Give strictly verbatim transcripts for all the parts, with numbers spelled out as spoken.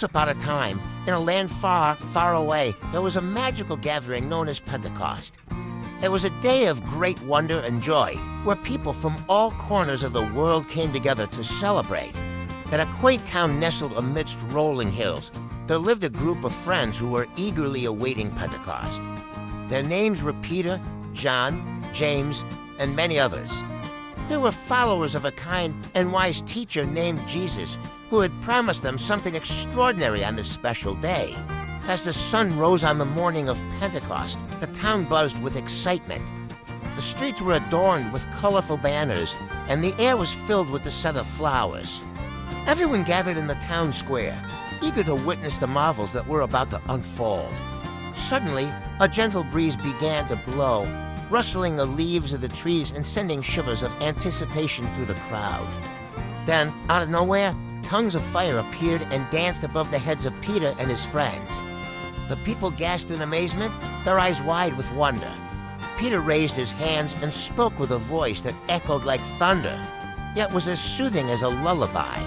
once upon a time, in a land far, far away, there was a magical gathering known as Pentecost. It was a day of great wonder and joy, where people from all corners of the world came together to celebrate. In a quaint town nestled amidst rolling hills, there lived a group of friends who were eagerly awaiting Pentecost. Their names were Peter, John, James, and many others. They were followers of a kind and wise teacher named Jesus, who had promised them something extraordinary on this special day. As the sun rose on the morning of Pentecost, the town buzzed with excitement. The streets were adorned with colorful banners, and the air was filled with the scent of flowers. Everyone gathered in the town square, eager to witness the marvels that were about to unfold. Suddenly, a gentle breeze began to blow, rustling the leaves of the trees and sending shivers of anticipation through the crowd. Then, out of nowhere, tongues of fire appeared and danced above the heads of Peter and his friends. The people gasped in amazement, their eyes wide with wonder. Peter raised his hands and spoke with a voice that echoed like thunder, yet was as soothing as a lullaby.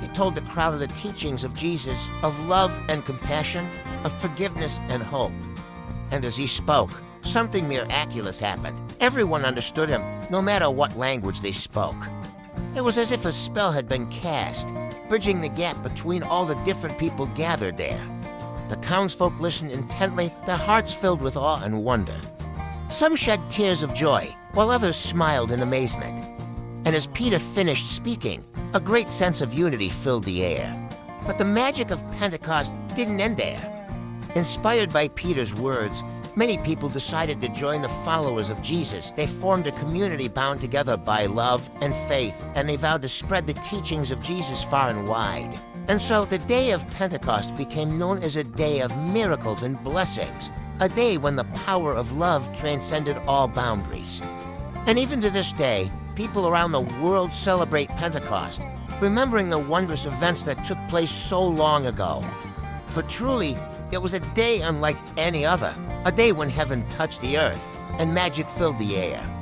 He told the crowd of the teachings of Jesus, of love and compassion, of forgiveness and hope. And as he spoke, something miraculous happened. Everyone understood him, no matter what language they spoke. It was as if a spell had been cast, bridging the gap between all the different people gathered there. The townsfolk listened intently, their hearts filled with awe and wonder. Some shed tears of joy, while others smiled in amazement. And as Peter finished speaking, a great sense of unity filled the air. But the magic of Pentecost didn't end there. Inspired by Peter's words, many people decided to join the followers of Jesus. They formed a community bound together by love and faith, and they vowed to spread the teachings of Jesus far and wide. And so the day of Pentecost became known as a day of miracles and blessings, a day when the power of love transcended all boundaries. And even to this day, people around the world celebrate Pentecost, remembering the wondrous events that took place so long ago. For truly, it was a day unlike any other, a day when heaven touched the earth and magic filled the air.